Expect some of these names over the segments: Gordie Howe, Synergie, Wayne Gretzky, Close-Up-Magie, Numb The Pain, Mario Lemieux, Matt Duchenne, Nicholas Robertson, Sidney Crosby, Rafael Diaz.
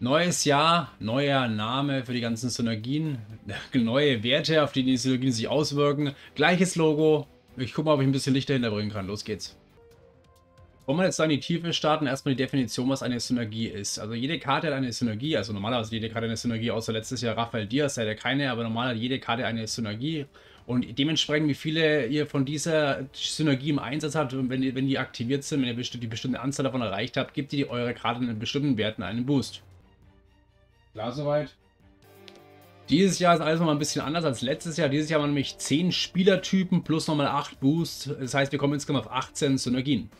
Neues Jahr, neuer Name für die ganzen Synergien, neue Werte, auf die die Synergien sich auswirken, gleiches Logo. Ich gucke mal, ob ich ein bisschen Licht dahinter bringen kann. Los geht's. Wollen wir jetzt dann in die Tiefe starten? Erstmal die Definition, was eine Synergie ist. Also jede Karte hat eine Synergie, also normalerweise jede Karte eine Synergie, außer letztes Jahr Rafael Diaz, der keine, aber normal hat jede Karte eine Synergie. Und dementsprechend, wie viele ihr von dieser Synergie im Einsatz habt, und wenn die aktiviert sind, wenn ihr die bestimmte Anzahl davon erreicht habt, gibt ihr eure Karte in bestimmten Werten einen Boost. Klar soweit. Dieses Jahr ist alles nochmal ein bisschen anders als letztes Jahr. Dieses Jahr haben wir nämlich 10 Spielertypen plus nochmal 8 Boosts. Das heißt, wir kommen insgesamt auf 18 Synergien.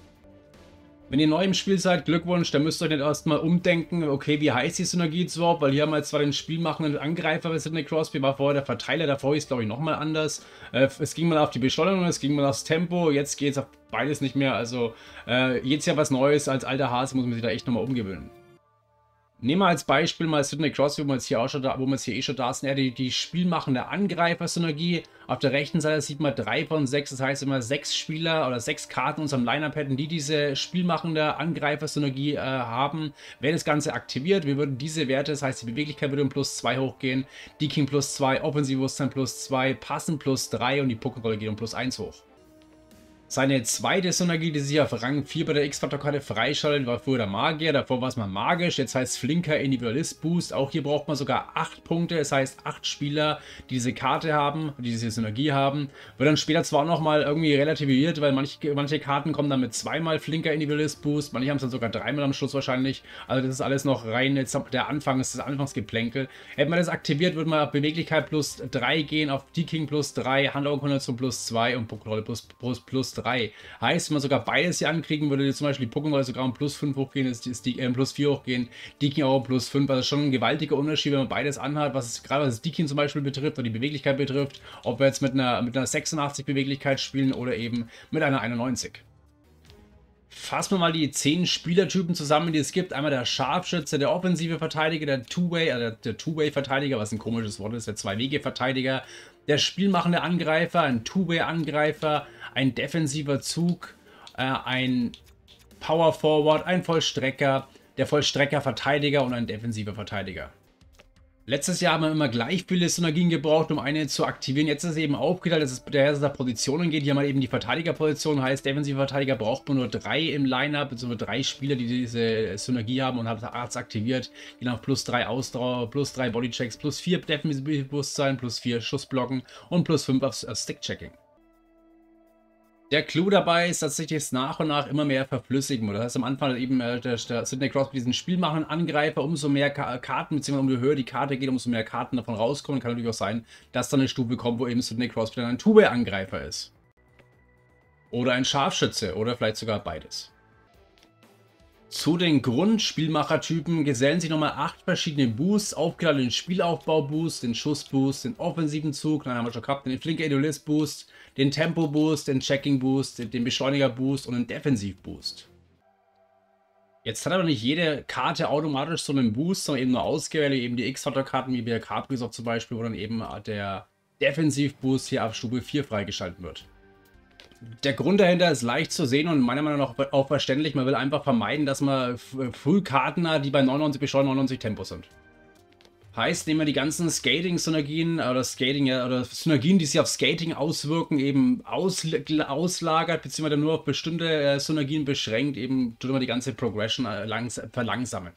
Wenn ihr neu im Spiel seid, Glückwunsch, dann müsst ihr euch nicht erstmal umdenken, okay, wie heißt die Synergie jetzt überhaupt, weil hier haben wir jetzt zwar den spielmachenden Angreifer bei Sidney Crosby, war vorher der Verteiler, davor ist glaube ich nochmal anders. Es ging mal auf die Beschleunigung, es ging mal aufs Tempo, jetzt geht es auf beides nicht mehr, also jetzt ja was Neues, als alter Hase muss man sich da echt nochmal umgewöhnen. Nehmen wir als Beispiel mal Sidney Crosby, wo wir jetzt hier eh schon da sind, er hat die spielmachende Angreifer-Synergie. Auf der rechten Seite sieht man 3 von 6, das heißt immer 6 Spieler oder 6 Karten in unserem Lineup hätten, die diese spielmachende Angreifer-Synergie haben. Wer das Ganze aktiviert, wir würden diese Werte, das heißt die Beweglichkeit würde um +2 hochgehen, Deking +2, Offensivbewusstsein +2, Passen +3 und die Puckrolle geht um +1 hoch. Seine zweite Synergie, die sich auf Rang 4 bei der X-Faktor-Karte freischaltet, war früher der Magier, davor war es mal magisch, jetzt heißt es flinker Individualist-Boost. Auch hier braucht man sogar 8 Punkte, das heißt 8 Spieler, die diese Karte haben, die diese Synergie haben. Wird dann später zwar auch nochmal irgendwie relativiert, weil manche Karten kommen dann mit 2-mal flinker Individualist-Boost, manche haben es dann sogar 3-mal am Schluss wahrscheinlich. Also das ist alles noch rein, jetzt der Anfang ist das Anfangsgeplänkel. Hätte man das aktiviert, würde man auf Beweglichkeit +3 gehen, auf Deking +3, Handaugenkoordination +2 und Puckrolle +3. Heißt, wenn man sogar beides hier ankriegen würde, zum Beispiel die Puckrolle sogar um +5 hochgehen, +4 hochgehen, Deking auch um +5, also schon ein gewaltiger Unterschied, wenn man beides anhat, gerade was Deking zum Beispiel betrifft oder die Beweglichkeit betrifft, ob wir jetzt mit einer 86 Beweglichkeit spielen oder eben mit einer 91. Fassen wir mal die 10 Spielertypen zusammen, die es gibt. Einmal der Scharfschütze, der offensive Verteidiger, der Two-Way-Verteidiger, was ein komisches Wort ist, der Zwei-Wege-Verteidiger, der spielmachende Angreifer, ein Two-Way-Angreifer, ein defensiver Zug, ein Power-Forward, ein Vollstrecker, der Vollstrecker-Verteidiger und ein defensiver Verteidiger. Letztes Jahr haben wir immer gleich viele Synergien gebraucht, um eine zu aktivieren. Jetzt ist es eben aufgeteilt, dass es nach Positionen geht. Hier mal eben die Verteidigerposition, heißt defensiver Verteidiger braucht man nur 3 im Lineup, also nur 3 Spieler, die diese Synergie haben und haben es aktiviert. Genau, +3 Ausdauer, +3 Bodychecks, +4 Defensivbewusstsein, +4 Schussblocken und +5 auf Stickchecking. Der Clou dabei ist, dass sich das nach und nach immer mehr verflüssigen muss. Das heißt, am Anfang eben der Sidney Crosby diesen spielmachenden Angreifer, umso mehr Karten, beziehungsweise umso höher die Karte geht, umso mehr Karten davon rauskommen. Kann natürlich auch sein, dass dann eine Stufe kommt, wo eben Sidney Crosby dann ein Two-Way-Angreifer ist. Oder ein Scharfschütze, oder vielleicht sogar beides. Zu den Grundspielmachertypen gesellen sich nochmal 8 verschiedene Boosts, aufgeladen den Spielaufbau-Boost, den Schuss-Boost, den offensiven Zug, dann haben wir schon gehabt, den flinken Individualist-Boost, den Tempo-Boost, den Checking-Boost, den Beschleuniger-Boost und den Defensiv-Boost. Jetzt hat aber nicht jede Karte automatisch so einen Boost, sondern eben nur ausgewählt, eben die X-Factor-Karten wie der Capri-Soft zum Beispiel, wo dann eben der Defensiv-Boost hier auf Stufe 4 freigeschaltet wird. Der Grund dahinter ist leicht zu sehen und meiner Meinung nach auch verständlich. Man will einfach vermeiden, dass man früh Karten hat, die bei 99 beschleunigt 99 Tempo sind. Heißt, nehmen wir die ganzen Skating-Synergien oder Synergien, die sich auf Skating auswirken, eben auslagert, beziehungsweise nur auf bestimmte Synergien beschränkt, eben tut man die ganze Progression verlangsamen.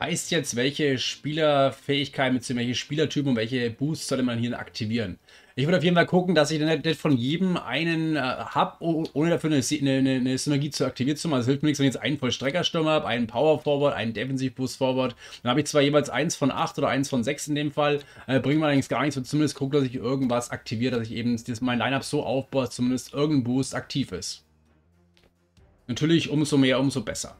Heißt jetzt, welche Spielerfähigkeiten bzw. welche Spielertypen und welche Boosts sollte man hier aktivieren? Ich würde auf jeden Fall gucken, dass ich nicht von jedem einen habe, ohne dafür eine Synergie zu aktiviert zu machen. Also hilft mir nichts, wenn ich jetzt einen Vollstreckerstürmer habe, einen Power Forward, einen Defensivboost Forward. Dann habe ich zwar jeweils 1 von 8 oder 1 von 6 in dem Fall, bringt mir allerdings gar nichts, und zumindest gucke, dass ich irgendwas aktiviere, dass ich eben mein Lineup so aufbaue, dass zumindest irgendein Boost aktiv ist. Natürlich umso mehr, umso besser.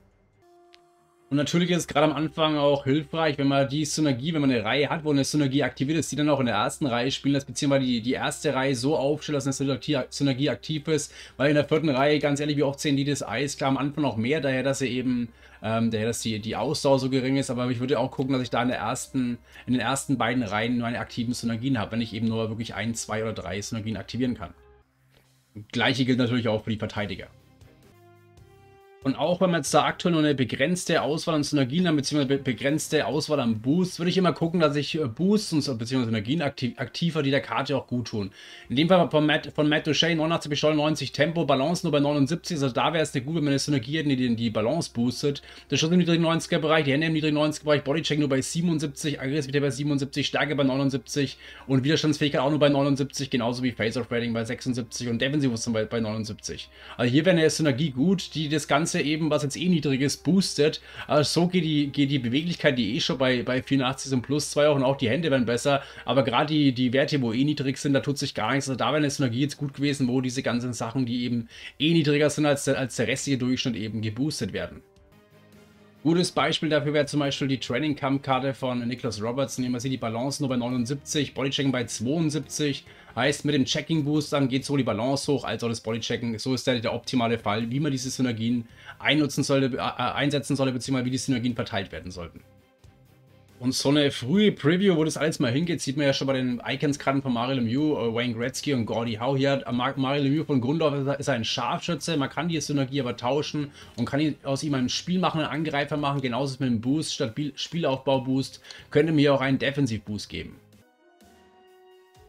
Und natürlich ist es gerade am Anfang auch hilfreich, wenn man die Synergie, wenn man eine Reihe hat, wo eine Synergie aktiviert ist, die dann auch in der ersten Reihe spielen lässt, beziehungsweise die erste Reihe so aufstellt, dass eine Synergie aktiv ist, weil in der vierten Reihe, ganz ehrlich, wie oft sehen die das Eis? Klar, am Anfang noch mehr, daher, dass sie eben, dass die Ausdauer so gering ist, aber ich würde auch gucken, dass ich da in den ersten beiden Reihen meine aktiven Synergien habe, wenn ich eben nur wirklich 1, 2 oder 3 Synergien aktivieren kann. Das Gleiche gilt natürlich auch für die Verteidiger. Und auch wenn man jetzt da aktuell nur eine begrenzte Auswahl an Synergien haben, beziehungsweise begrenzte Auswahl an Boosts, würde ich immer gucken, dass ich Boosts beziehungsweise Synergien aktiver, die der Karte auch gut tun. In dem Fall von Matt Duchenne 89 bis 90 Tempo, Balance nur bei 79, also da wäre es nicht gut, wenn man eine Synergie hätte, die Balance boostet. Der Schuss im niedrigen 90er Bereich, die Hände im niedrigen 90er Bereich, Bodycheck nur bei 77, Aggressivität bei 77, Stärke bei 79 und Widerstandsfähigkeit auch nur bei 79, genauso wie Face-Off-Rating bei 76 und Defensivwurzeln bei 79. Also hier wäre eine Synergie gut, die das Ganze eben, was jetzt eh niedrig ist, boostet. Also so geht die Beweglichkeit, die eh schon bei 84 und plus 2 auch, und auch die Hände werden besser, aber gerade die Werte, wo eh niedrig sind, da tut sich gar nichts. Also da wäre eine Synergie jetzt gut gewesen, wo diese ganzen Sachen, die eben eh niedriger sind als der restliche Durchschnitt, eben geboostet werden. Gutes Beispiel dafür wäre zum Beispiel die Training Camp Karte von Nicholas Robertson. Hier man sieht die Balance nur bei 79, Bodychecken bei 72. Heißt, mit dem Checking-Boost dann geht sowohl die Balance hoch als auch das Bodychecken. So ist der optimale Fall, wie man diese Synergien einsetzen sollte, beziehungsweise wie die Synergien verteilt werden sollten. Und so eine frühe Preview, wo das alles mal hingeht, sieht man ja schon bei den Icons-Karten von Mario Lemieux, Wayne Gretzky und Gordie Howe. Hier hat Mario Lemieux von Grund auf ist ein Scharfschütze, man kann die Synergie aber tauschen und kann aus ihm ein Spiel machen, einen Angreifer machen, genauso ist mit einem Boost, statt Spielaufbau-Boost, könnte mir auch einen Defensiv-Boost geben.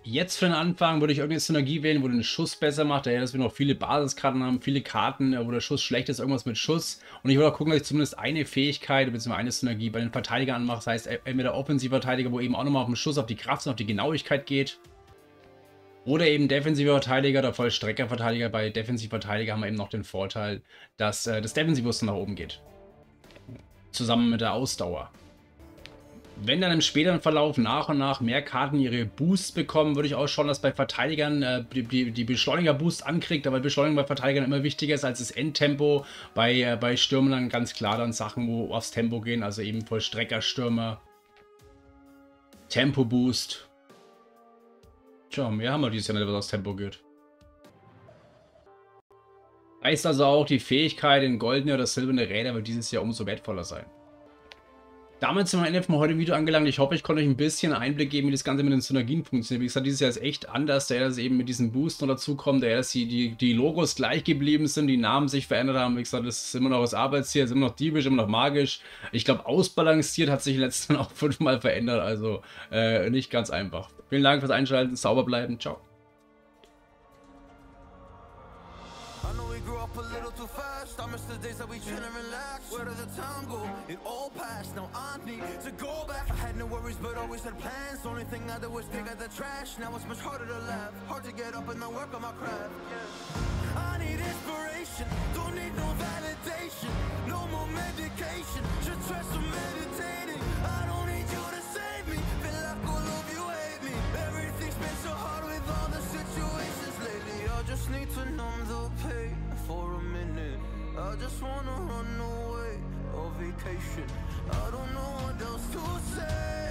Jetzt für den Anfang würde ich irgendeine Synergie wählen, wo den Schuss besser macht, daher dass wir noch viele Basiskarten haben, viele Karten, wo der Schuss schlecht ist, irgendwas mit Schuss. Und ich würde auch gucken, dass ich zumindest eine Fähigkeit bzw. eine Synergie bei den Verteidigern anmache, das heißt entweder Offensivverteidiger, wo eben auch nochmal auf den Schuss, auf die Kraft und auf die Genauigkeit geht. Oder eben defensiver Verteidiger oder Vollstreckerverteidiger. Bei Defensivverteidiger haben wir eben noch den Vorteil, dass das Defensivwurzeln nach oben geht. Zusammen mit der Ausdauer. Wenn dann im späteren Verlauf nach und nach mehr Karten ihre Boosts bekommen, würde ich auch schauen, dass bei Verteidigern die Beschleuniger-Boost ankriegt, aber Beschleunigung bei Verteidigern immer wichtiger ist als das Endtempo. Bei Stürmern dann ganz klar dann Sachen, wo aufs Tempo gehen, also eben Vollstrecker, Stürmer, Tempo-Boost. Tja, mehr haben wir dieses Jahr nicht, was aufs Tempo geht. Heißt also auch, die Fähigkeit in goldene oder silberne Räder wird dieses Jahr umso wertvoller sein. Damit sind wir am Ende von heute Video angelangt. Ich hoffe, ich konnte euch ein bisschen Einblick geben, wie das Ganze mit den Synergien funktioniert. Wie gesagt, dieses Jahr ist echt anders, dass eben mit diesen Boostern dazukommt, dass die Logos gleich geblieben sind, die Namen sich verändert haben. Wie gesagt, es ist immer noch das Arbeitstier, es ist immer noch diebisch, immer noch magisch. Ich glaube, ausbalanciert hat sich in den letzten auch 5-mal verändert, also nicht ganz einfach. Vielen Dank fürs Einschalten, sauber bleiben, ciao. I miss the days that we chillin' relax. Where did the time go? It all passed. Now I need to go back. I had no worries but always had plans. Only thing I did was dig out the trash. Now it's much harder to laugh. Hard to get up and not work on my craft. Yeah. I need inspiration. Don't need no validation. No more medication. Should try some meditating. I don't need you to save me. Feel like all of you hate me. Everything's been so hard with all the situations lately. I just need to numb the pain for a minute. I just wanna run away on vacation. I don't know what else to say.